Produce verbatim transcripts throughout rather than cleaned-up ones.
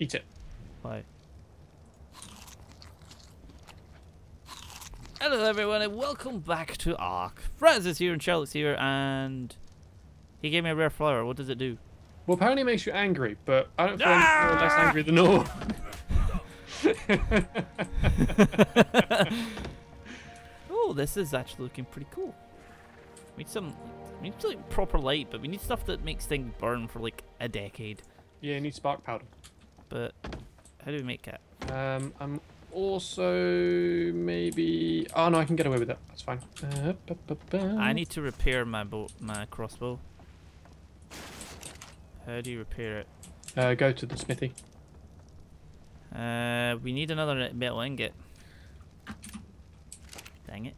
Eat it. Why? Hello everyone and welcome back to Ark. Frazzz is here and Sherlock's here and he gave me a rare flower. What does it do? Well, apparently it makes you angry, but I don't feel ah! less angry than all. Oh, this is actually looking pretty cool. We need some, we need like proper light, but we need stuff that makes things burn for like a decade. Yeah, you need spark powder. But how do we make it? Um, I'm also maybe. Oh no, I can get away with it. That's fine. Uh, ba -ba -ba. I need to repair my boat, my crossbow. How do you repair it? Uh, go to the smithy. Uh, we need another metal ingot. Dang it.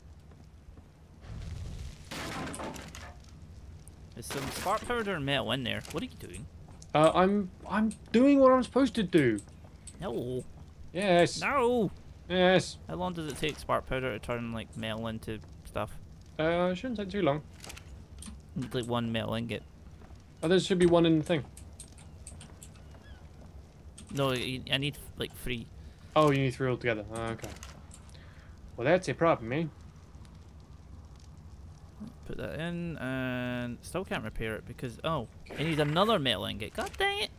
There's some spark powder and metal in there. What are you doing? Uh, I'm I'm doing what I'm supposed to do. No. Yes. No. Yes. How long does it take spark powder to turn like metal into stuff? Uh, it shouldn't take too long. It's like one metal ingot. Oh, there should be one in the thing. No, I need like three. Oh, you need three altogether. Oh, okay. Well, that's a problem, eh? Put that in, and still can't repair it because oh, I need another metal ingot. God dang it!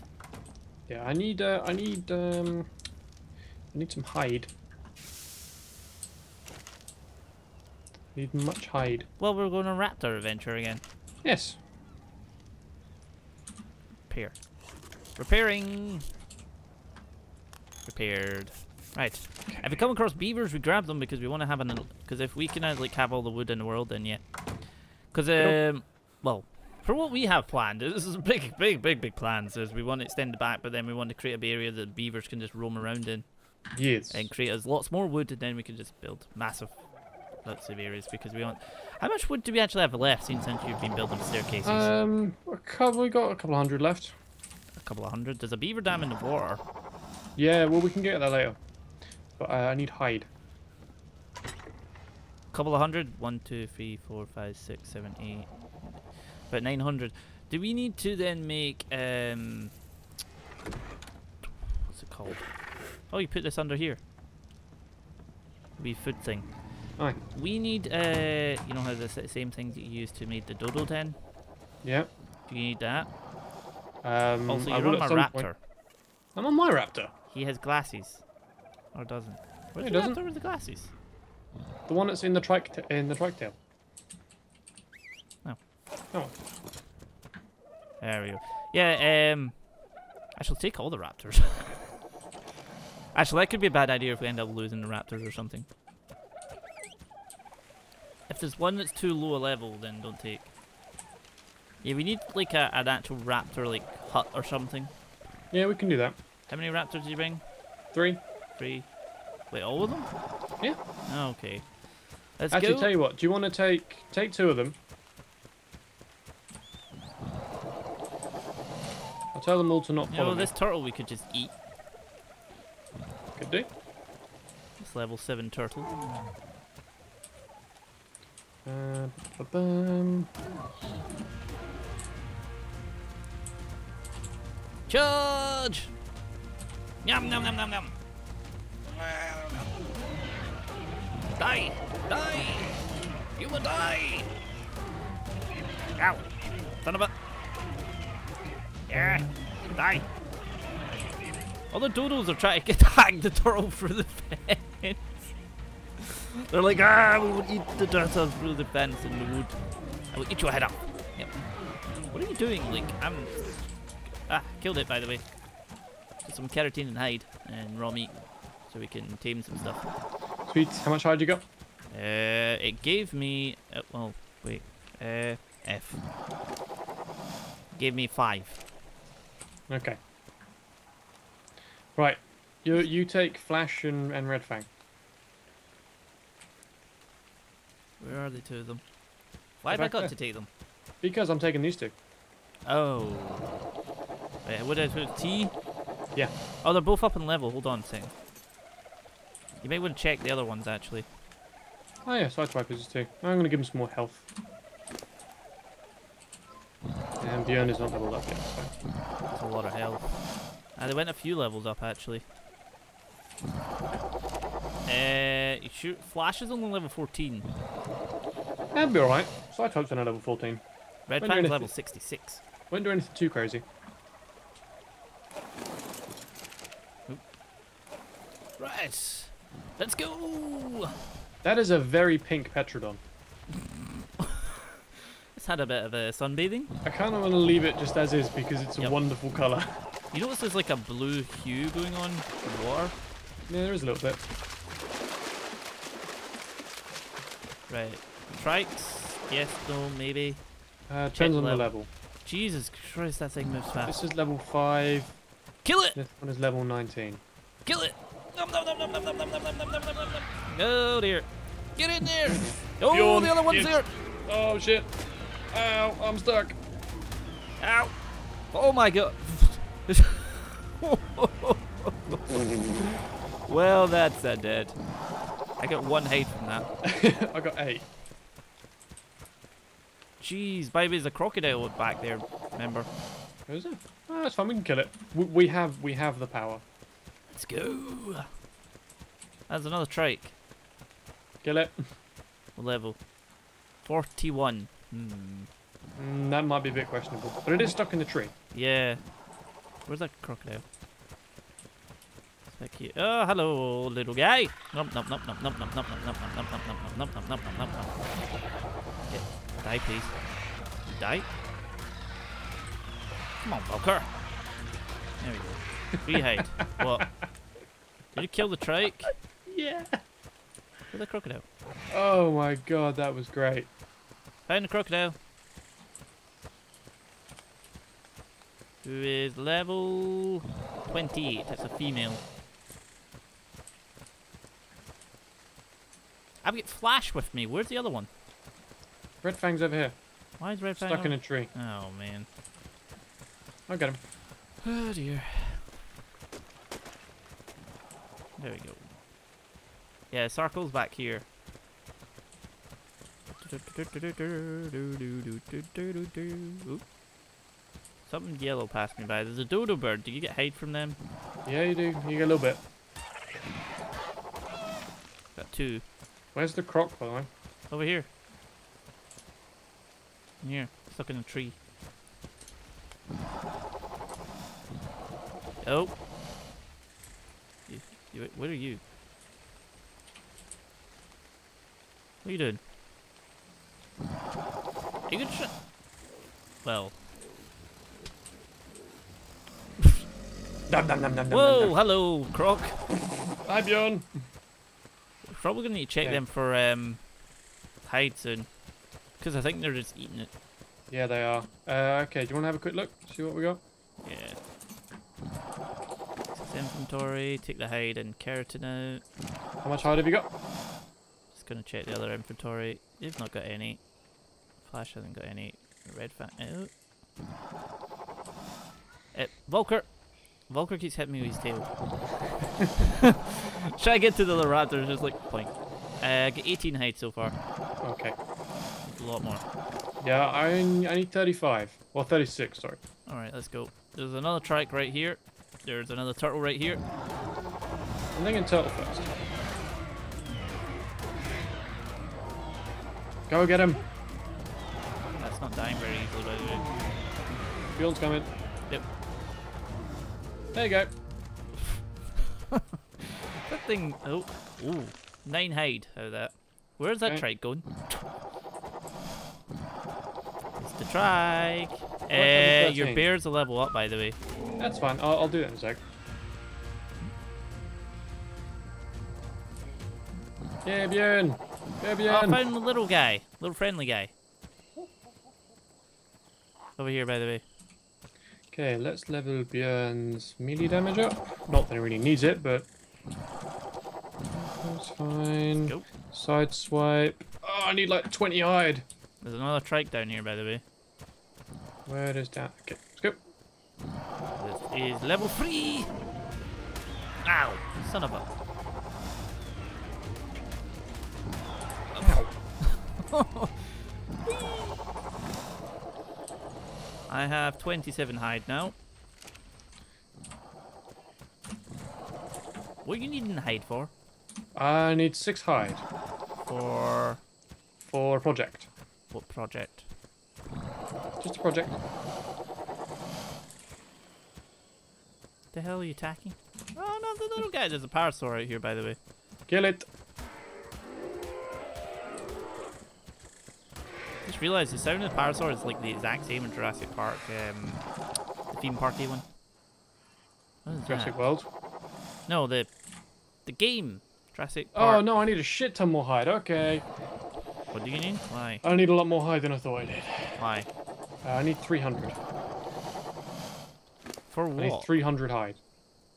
Yeah, I need, uh, I need, um, I need some hide. I need much hide. Well, we're going on raptor adventure again. Yes. Repair. Repairing. Repaired. Right. Okay. If we come across beavers, we grab them because we want to have an. Because if we can uh, like have all the wood in the world, then yeah. Because, um, well, for what we have planned, this is a big, big, big, big plan. So we want to extend the back, but then we want to create an area that beavers can just roam around in. Yes. And create us lots more wood, and then we can just build massive lots of areas because we want... How much wood do we actually have left since you've been building staircases? Um, we got a couple of hundred left. A couple of hundred? There's a beaver dam in the water. Yeah, well, we can get that later. But uh, I need hide. Couple of hundred, one, two, three, four, five, six, seven, eight, about nine hundred. Do we need to then make um? What's it called? Oh, you put this under here. Wee food thing. Aye. We need uh, you know how the same thing that you used to make the dodo den. Yeah. Do you need that? Um. Also, you're on my raptor. Point. I'm on my raptor. He has glasses, or doesn't? Where's yeah, the doesn't. raptor with the glasses? The one that's in the trike t in the trike tail. Oh. Oh. There we go. Yeah, um I shall take all the raptors. Actually, that could be a bad idea if we end up losing the raptors or something. If there's one that's too low a level, then don't take. Yeah, we need like a an actual raptor like hut or something. Yeah, we can do that. How many raptors did you bring? Three. Three. Wait, all of them? Yeah. Okay. Let's Actually, go. tell you what. Do you want to take take two of them? I'll tell them all to not follow. Yeah, well, me. This turtle we could just eat. Could do. This level seven turtle. Uh, ba-ba-bum. Charge! Yum yum yum yum yum. Die! Die! You will die! Ow! Son of a... Yeah! Die! All the doodles are trying to attack the turtle through the fence. They're like, ah, we will eat the turtle through the fence in the wood. I will eat your head up. Yep. What are you doing? Like, I'm... Ah, killed it, by the way. Get some keratin and hide and raw meat. So we can tame some stuff. Sweet. How much hide you got? Uh, it gave me. Uh, well, wait. Uh, F. Gave me five. Okay. Right. You you take Flash and and Red Fang. Where are the two of them? Why have I got there. to take them? Because I'm taking these two. Oh. Wait, what did I put? T. Yeah. Oh, they're both up in level. Hold on a second. You may want to check the other ones, actually. Oh yeah, sideswipers is too. I'm going to give him some more health. And Bjorn is not leveled up yet, so. That's a lot of health. Ah, they went a few levels up, actually. Uh, you shoot. Flash is only level fourteen. That'd be alright. Cyclops on a level fourteen. Red Panther's level sixty-six. Won't do anything too crazy. Oop. Right. Let's go! That is a very pink Petrodon. It's had a bit of a sunbathing. I kind of want to leave it just as is because it's a yep. wonderful colour. You notice there's like a blue hue going on in the water? Yeah, there is a little bit. Right. Trikes? Yes, no, maybe. Uh, depends on level. the level. Jesus Christ, that thing moves fast. This is level five. Kill it! This one is level nineteen. Kill it! Nom, nom, nom, nom, nom, nom, nom, nom, nom, nom, nom, nom. Oh dear. Get in there! Oh, Beyond the other one's it. there! Oh shit. Ow, I'm stuck. Ow. Oh my god. Well, that's a dead. I got one hate from that. I got eight. Jeez, baby, there's a crocodile back there, remember? Is it? Oh, that's fine, we can kill it. We, we have we have the power. Let's go. That's another trike. Kill it. Level forty-one. Hmm. Mm, that might be a bit questionable. But it is stuck in the tree. Yeah. Where's that crocodile? Thank you. Oh, hello, little guy. Nom nom nom nom nom nom nom nom nom nom nom nom nom nom nom nom nom. Die, please. Die. Come on, Volker. There we go. Free hide. What? Did you kill the trike? Yeah. Kill the crocodile. Oh my god, that was great. Found the crocodile. Who is level twenty-eight. That's a female. I've got Flash with me. Where's the other one? Red Fang's over here. Why is Red Fang stuck over? in a tree? Oh man. I got him. Oh dear. There we go. Yeah, Circle's back here. Ooh. Something yellow passed me by. There's a dodo bird. Do you get hate from them? Yeah, you do. You get a little bit. Got two. Where's the croc, by the way? Over here. Here, stuck in a tree. Oh. You, you, where are you? What are you doing? Are you good shot? Well. Nom, nom, nom, nom, Whoa, nom, nom. Hello, Croc. Hi, Bjorn. We're probably going to need to check yeah. them for um, hide soon. Because I think they're just eating it. Yeah, they are. Uh, okay, do you want to have a quick look? See what we got? Yeah. This inventory, take the hide and keratin out. How much hide have you got? Just going to check the other inventory. They've not got any. Flash hasn't got any. Red fan. Oh. Uh, Volker. Volker keeps hitting me with his tail. Try to get to the little raptor and just like, point. Uh, I got eighteen hide so far. Okay. That's a lot more. Yeah, I, I need thirty-five. Well, thirty-six, sorry. Alright, let's go. There's another trike right here. There's another turtle right here. I'm thinking turtle first. Go get him. That's not dying very easily, by the way. Bjorn's coming. Yep. There you go. That thing. Oh, ooh, nine hide out of that. Where's that okay. trike going? It's the trike. Uh, your bear's a level up, by the way. That's fine. I'll, I'll do that in a sec. Yeah, Bjorn. Yeah, Bjorn. Oh, I found the little guy, little friendly guy. Over here, by the way. Okay, let's level Bjorn's melee damage up. Not that he really needs it, but that's fine. Nope. Side swipe. Oh, I need like twenty hide. There's another trike down here, by the way. Where is that? Okay, let's go. This is level three. Ow, son of a. Ow. I have twenty-seven hide now. What are you needing hide for? I need six hide. For? For project. What project? Just a project. The hell are you attacking? Oh no, the little guy. There's a parasaur right here, by the way. Kill it. Just realised the sound of the parasaur is like the exact same in Jurassic Park, um, the theme parky one. Jurassic that? World. No, the the game Jurassic Park. Oh no, I need a shit ton more hide. Okay. What do you need? Why? I need a lot more hide than I thought I did. Why? Uh, I need three hundred. For what? I need three hundred hide.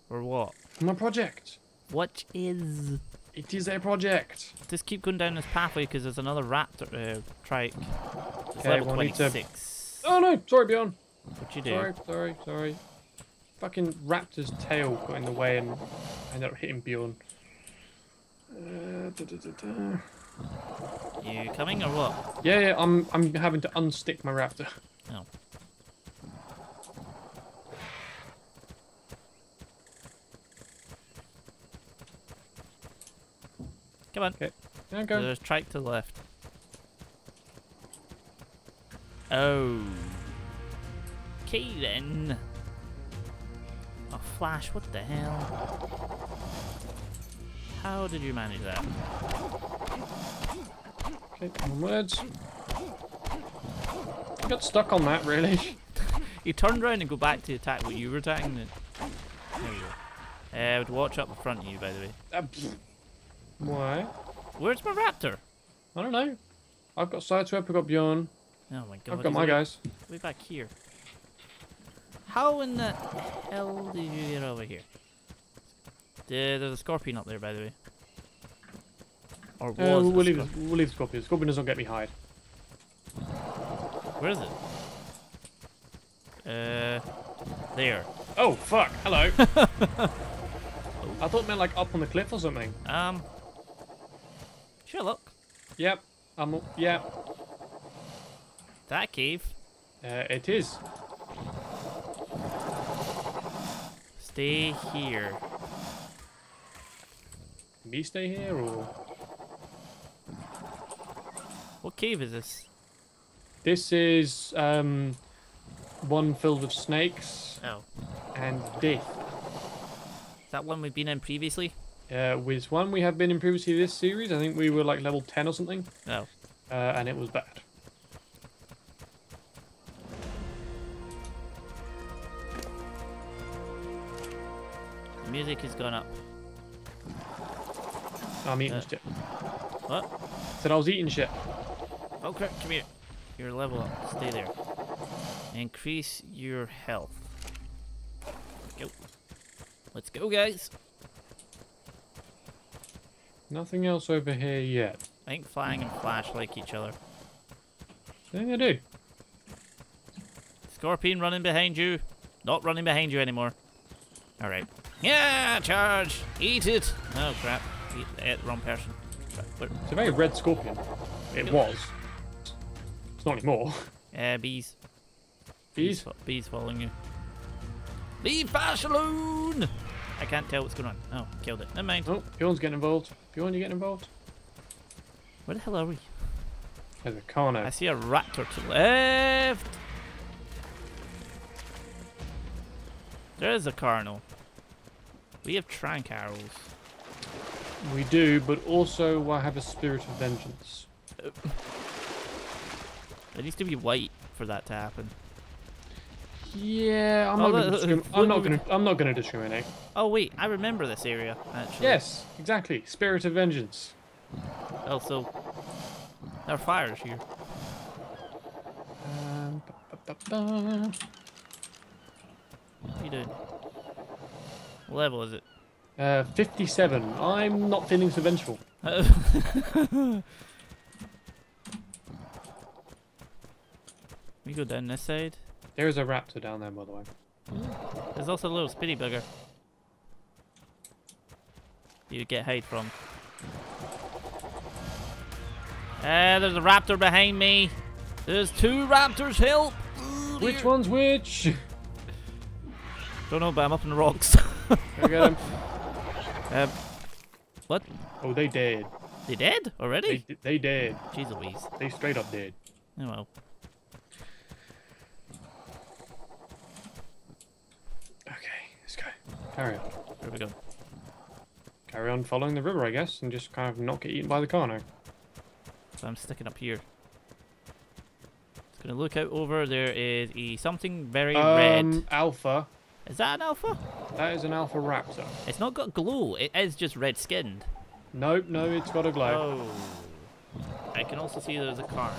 For what? For my project. What is? It is a project. Just keep going down this pathway because there's another raptor uh, trike. It's okay, level well, twenty-six. To... Oh no! Sorry, Bjorn. What you do? Sorry, sorry, sorry. Fucking raptor's tail got in the way and I ended up hitting Bjorn. Uh, da, da, da, da. You coming or what? Yeah, yeah, I'm I'm having to unstick my raptor. Oh. Come on. Okay. Now go. There's trike to the left. Oh. Okay then. Oh, Flash, what the hell? How did you manage that? Okay, onwards. I got stuck on that, really. You turned around and go back to attack what you were attacking. There you go. Uh, I would watch up in front of you, by the way. Uh, why? Where's my raptor? I don't know. I've got sideswept, I've got Bjorn. Oh my god. I've got my guys. Way back here. How in the hell did you get over here? There's a scorpion up there, by the way. Or was uh, we'll, leave the, we'll leave the scorpion. The scorpion doesn't get me hide. Where is it? Uh, there. Oh, fuck. Hello. I thought it meant like up on the cliff or something. Um, Sherlock. Yep. Um, yeah. That cave. Uh, it is. Stay here. Me stay here or? What cave is this? This is um one filled with snakes. Oh. And death. Is that one we've been in previously? Uh, with one we have been in previously this series. I think we were like level ten or something. Oh. Uh, and it was bad. Music has gone up. I'm eating uh, shit. What? Said I was eating shit. Oh crap, come here. Your level up. Stay there. Increase your health. Go. Let's go, guys. Nothing else over here yet. I think flying and Flash like each other. I think they do. Scorpion running behind you. Not running behind you anymore. Alright. Yeah, charge! Eat it! Oh crap, eat the wrong person. Crap. It's a very red scorpion. It no. was. It's not anymore. Uh, bees. Bees? Bees, bees following you. Leave Flash alone! I can't tell what's going on. Oh, killed it. Never mind. Oh, Bjorn's getting involved. Bjorn, you getting involved? Where the hell are we? There's a carno. I see a raptor to the left! There's a carno. We have trank arrows. We do, but also I have a spirit of vengeance. Oh. It needs to be white for that to happen. Yeah, I'm oh, not going to. I'm not going to. I'm not going to discriminate. Oh wait, I remember this area actually. Yes, exactly. Spirit of vengeance. Also, there are fires here. Um, ba, ba, ba. What are you doing? What level is it? Uh, fifty-seven. I'm not feeling so vengeful. We go down this side. There is a raptor down there, by the way. There's also a little spitty bugger. You get hate from. Ah, uh, there's a raptor behind me. There's two raptors. Help! Which one's which? Don't know, but I'm up in the rocks. Go get him. Uh, what? Oh, they dead. They dead already? They, they dead. Jeez Louise. They straight up dead. Oh well. Okay, let's go. Carry on. Where we go? Carry on following the river, I guess, and just kind of not get eaten by the car now. So I'm sticking up here. Just gonna look out over. There is a something very um, red. Alpha. Is that an alpha? That is an alpha raptor. It's not got glow. It is just red skinned. Nope, no, it's got a glow. Oh. I can also see there's a car.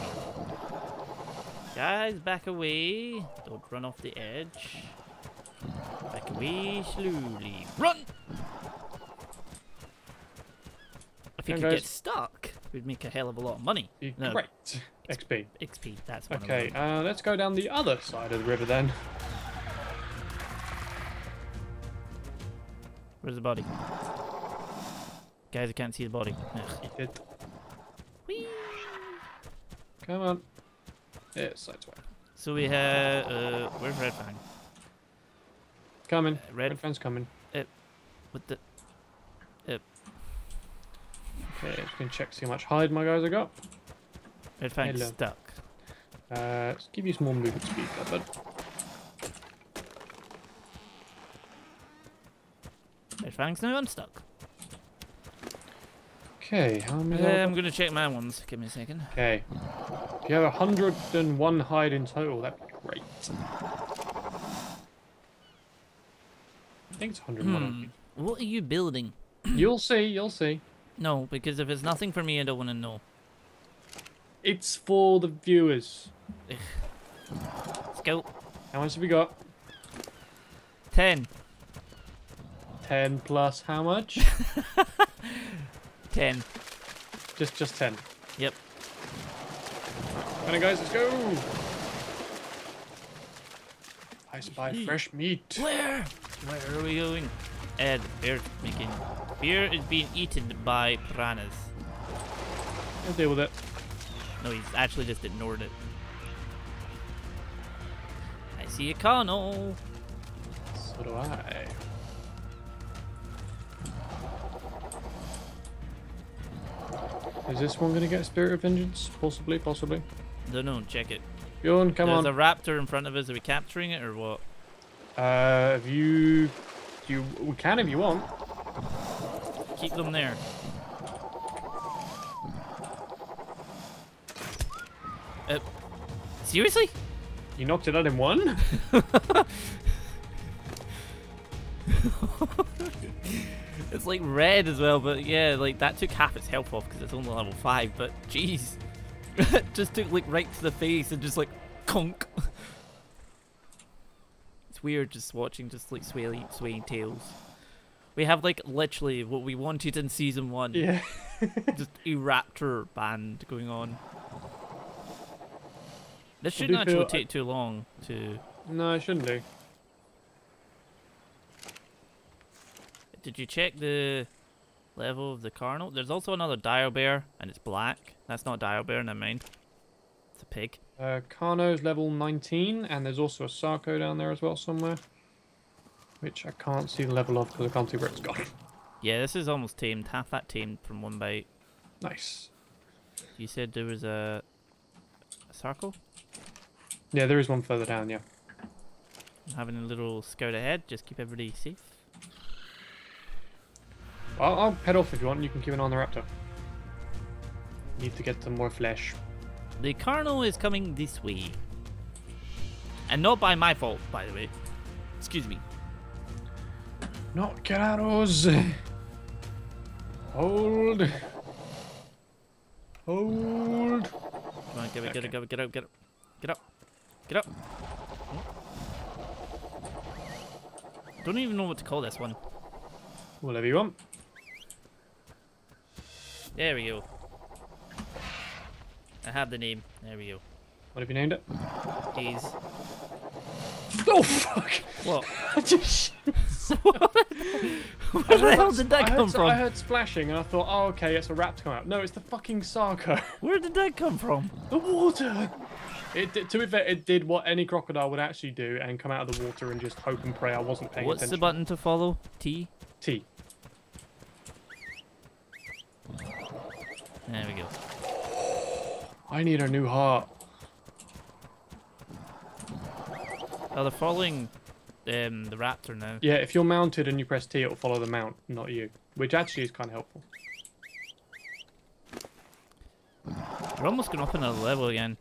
Guys, back away. Don't run off the edge. Back away slowly. Run! If you could guys. get stuck, we'd make a hell of a lot of money. No, Correct. X P. X P, that's one okay, of them. Okay, uh, let's go down the other side of the river then. Where's the body? Guys, I can't see the body. Ugh. Whee! Come on. Yeah, sideswipe. So we have... Uh, where's Red Fang? Coming. Uh, Red, Red Fang's coming. Uh, what the... Uh. Okay, just gonna check to see how much hide my guys I got. Red Fang's Hello. stuck. Uh, let's give you some more movement speed, bud. Red Fang's now unstuck. Okay, how many? Uh, I'm gonna check my ones. Give me a second. Okay. If you have one hundred and one hide in total, that'd be great. I think it's one hundred and one. Hmm. What are you building? You'll see, you'll see. No, because if it's nothing for me, I don't want to know. It's for the viewers. Let's go. How much have we got? ten. ten plus how much? ten. Just just ten. Yep. Alright guys, let's go. I spy fresh meat. Where? Where are we going? Ed, beer making beer is being eaten by piranhas. I'll deal with it. No, he's actually just ignored it. I see a cano. So do I. Is this one going to get a Spirit of Vengeance? Possibly, possibly. Don't know, check it. Bjorn, come on. There's a raptor in front of us. Are we capturing it or what? Uh, if you... you we can if you want. Keep them there. Uh, seriously? You knocked it out in one? It's like red as well, but yeah, like that took half its health off because it's only level five, but jeez. It just took like right to the face and just like conk. It's weird just watching just like swaying, swaying tails. We have like literally what we wanted in season one. Yeah. Just a raptor band going on. This shouldn't actually take I... too long to... No, it shouldn't do. Did you check the level of the carnal? There's also another dire bear, and it's black. That's not a dire bear, never mind. It's a pig. Uh, Carno's level nineteen, and there's also a Sarko down there as well somewhere. Which I can't see the level of because I can't see where it's gone. Yeah, this is almost tamed. Half that tamed from one bite. Nice. You said there was a, a Sarko? Yeah, there is one further down, yeah. I'm having a little scout ahead, just keep everybody safe. I'll, I'll head off if you want, and you can keep an eye on the raptor. Need to get some more flesh. The carnal is coming this way. And not by my fault, by the way. Excuse me. Not carros. Hold. Hold. Come on, get up, get up, get up, get up. Get up. Get up. Don't even know what to call this one. Whatever you want. There we go. I have the name. There we go. What have you named it? Days. Oh fuck! What? What? Where the hell did that come from? I heard splashing and I thought, oh okay, it's a raptor coming out. No, it's the fucking Sarko. Where did that come from? The water! It did, to be fair, it did what any crocodile would actually do and come out of the water and just hope and pray I wasn't paying attention. What's the button to follow? T? T. There we go. I need a new heart. Oh, they're following um, the raptor now. Yeah, if you're mounted and you press T, it'll follow the mount, not you. Which actually is kind of helpful. We're almost going up another level again.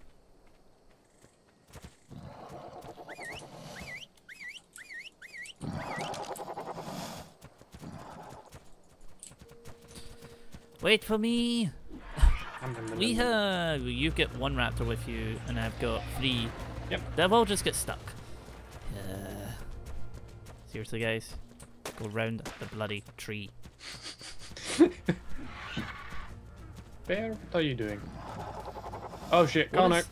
Wait for me! We have... You've got one raptor with you, and I've got three. Yep. They'll all just get stuck. Uh, seriously, guys. Go round the bloody tree. Bear, what are you doing? Oh shit, Connor. Is...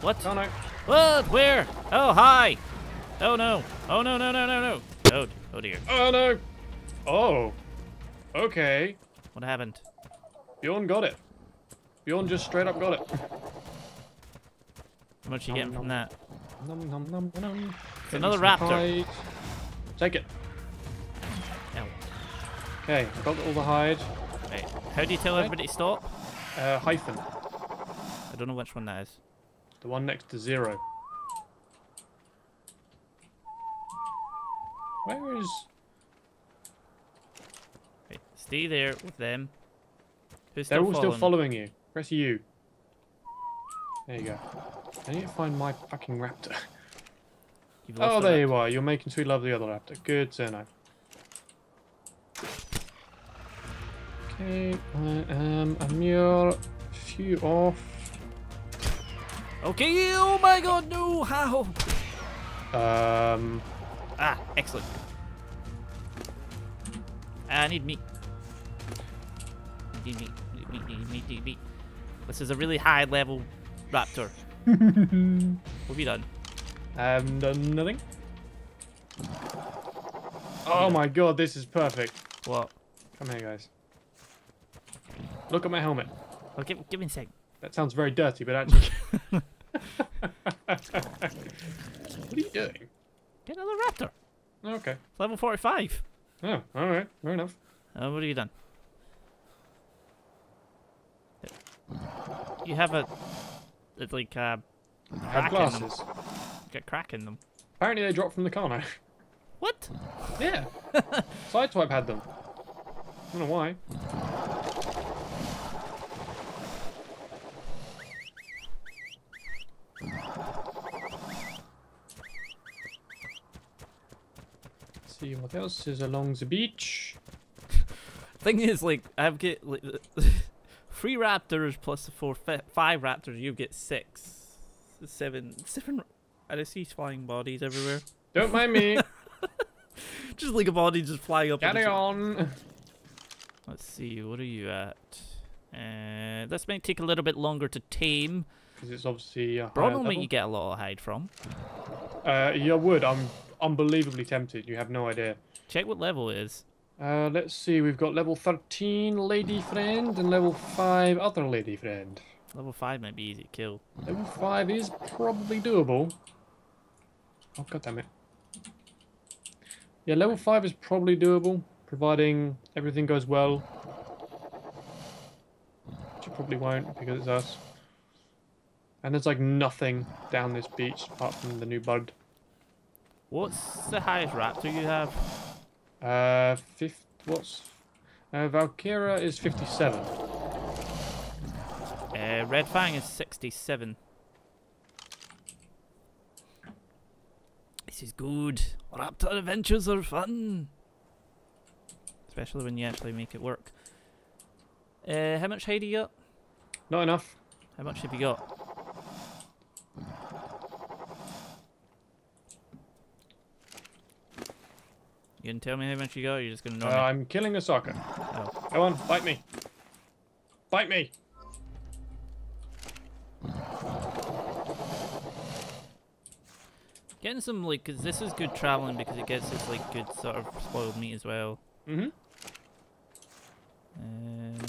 What? Connor. What? Where? Oh, hi! Oh no. Oh no, no, no, no, no. Oh, oh dear. Oh no! Oh. Okay. What happened? Bjorn got it. Bjorn just straight up got it. How much are you nom, getting nom, from that? Nom, nom, nom, nom. It's another raptor. Hide. Take it. Ow. Okay, I got all the hide. Right. How do you tell hide? Everybody to stop? Uh, hyphen. I don't know which one that is. The one next to zero. Where is... Right. Stay there with them. Who's They're still all following? Still following you. Press U. There you go. I need to find my fucking raptor. You've lost oh, the there raptor. You are. You're making sweet love to the other raptor. Good, Zeno. Okay, I am a mere few off. Okay, oh my god, no, how? Um. Ah, excellent. I need meat. Need meat, need meat, need meat, need meat. This is a really high level raptor. What have you done? I haven't done nothing. Oh yeah. My god, this is perfect. What? Come here, guys. Look at my helmet. Oh, give, give me a sec. That sounds very dirty, but actually... What are you doing? Get another raptor. Okay. It's level forty-five. Oh, alright. Fair enough. Uh, what have you done? You have a... It's like a... I have glasses. Got crack in them. Apparently they dropped from the car now. What? Yeah. Sideswipe had them. I don't know why. See what else is along the beach. Thing is, like, I've get like, three raptors plus the four, five raptors. You get six, seven, seven. I just see flying bodies everywhere. Don't mind me. Just like a body just flying up. Carry on. Let's see. What are you at? Uh, this might take a little bit longer to tame. Because it's obviously a higher level. You get a lot of hide from. Uh, you would. I'm. Unbelievably tempted, you have no idea. Check what level it is. Uh, let's see, we've got level thirteen lady friend and level five other lady friend. Level five might be easy to kill. Level five is probably doable. Oh, god damn it. Yeah, level five is probably doable, providing everything goes well. Which it probably won't, because it's us. And there's like nothing down this beach apart from the new bug. What's the highest raptor you have? Uh, fifth, what's... Uh, Valkyra is fifty-seven. Uh, Red Fang is sixty-seven. This is good. Raptor adventures are fun. Especially when you actually make it work. Uh, how much hide do you got? Not enough. How much have you got? You can tell me how much you got, or you're just going to know uh, I'm killing a sucker. Oh. Go on, bite me. Bite me! Getting some, like, because this is good traveling because it gets this, like, good sort of spoiled meat as well. Mm-hmm. Uh,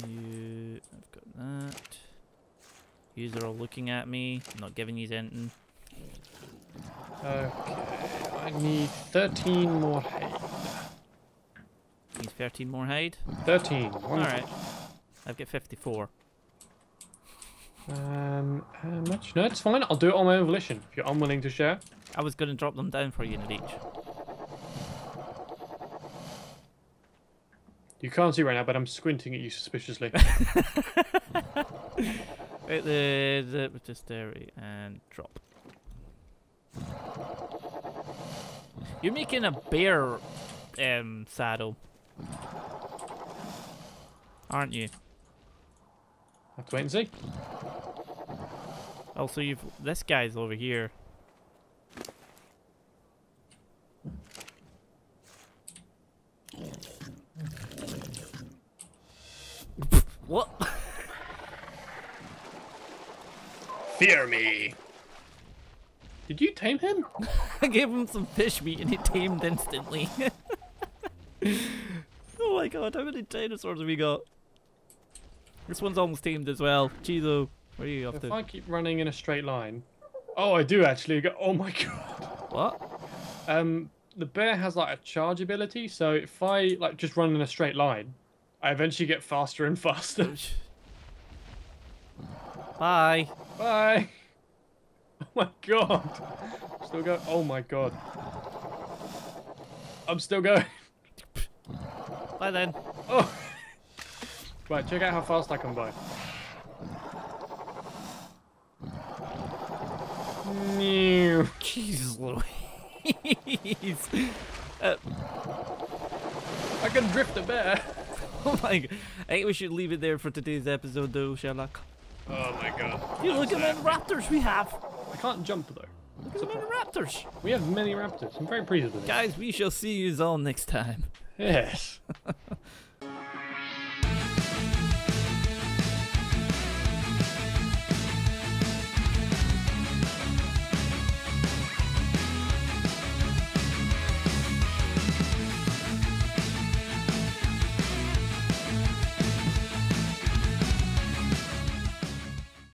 you... I've got that. Yous are all looking at me. I'm not giving yous anything. Okay. I need thirteen more hay. Need thirteen more hide? thirteen. Alright. I've got fifty-four. Um, how much? No, it's fine. I'll do it on my own volition. If you're unwilling to share. I was going to drop them down for a unit each. You can't see right now, but I'm squinting at you suspiciously. Right there, there, just there, and drop. You're making a bear um, saddle, aren't you? I have to wait and see. Also, you've this guy's over here. What? Fear me. Did you tame him? I gave him some fish meat and he tamed instantly. Oh my god, how many dinosaurs have we got? This one's almost tamed as well. Chizo, where are you off to? If I keep running in a straight line... Oh, I do actually. Go... Oh my god. What? Um, the bear has like a charge ability, so if I like just run in a straight line, I eventually get faster and faster. Bye. Bye. Oh my god. Still going. Oh my god. I'm still going. Bye then. Oh. Right, check out how fast I can buy. No. Jesus Louise. Uh, I can drift a bear. Oh my god. I think we should leave it there for today's episode though, Sherlock. Oh my god. You look at the raptors we have. I can't jump though. Look at the raptors. We have many raptors. I'm very pleased with it. Guys, we shall see you all next time. Yes.